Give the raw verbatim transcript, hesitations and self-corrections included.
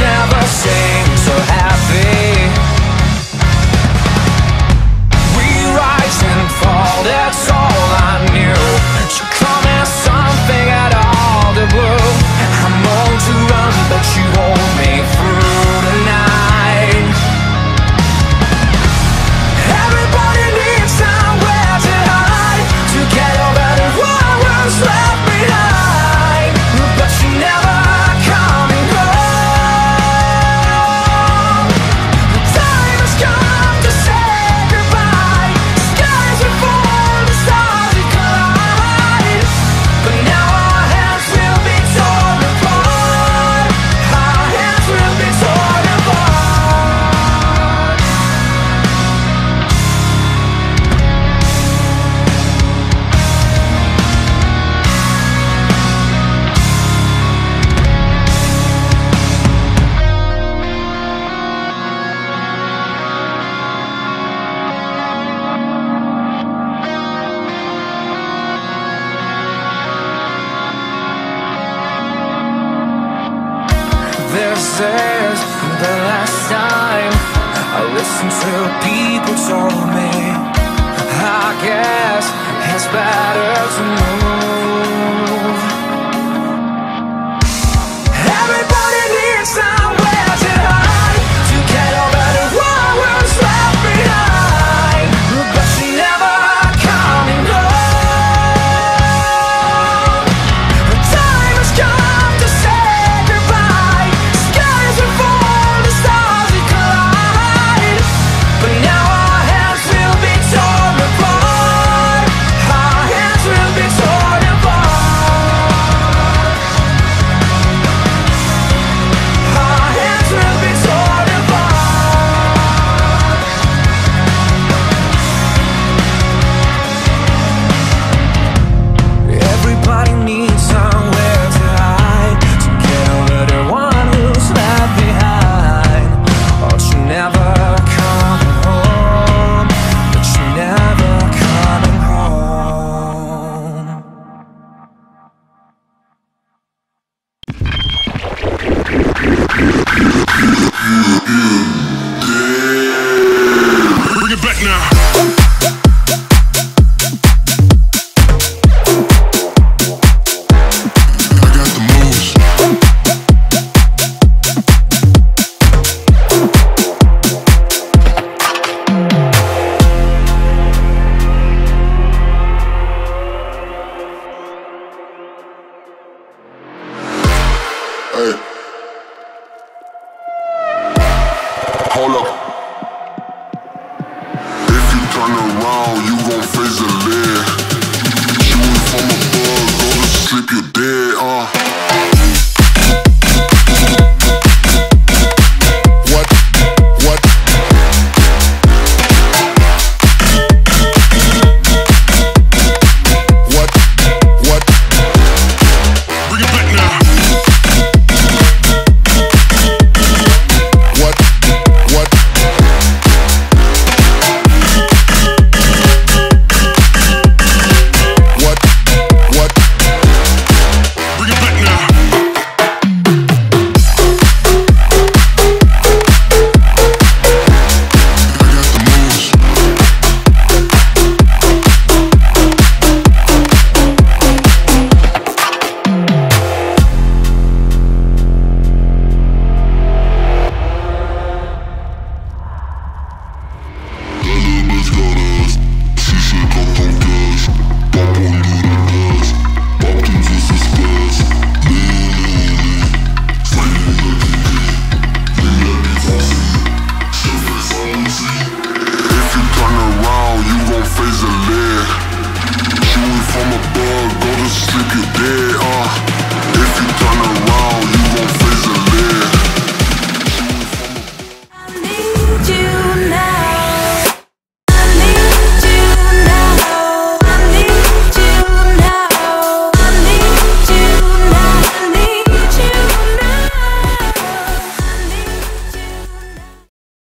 never seemed so happy. We rise and fall, that's all I knew. She promised something at all the blue. I'm all to run, but you hold me through the night. Everybody needs somewhere to hide, to get over the world was left behind. But you never dead, uh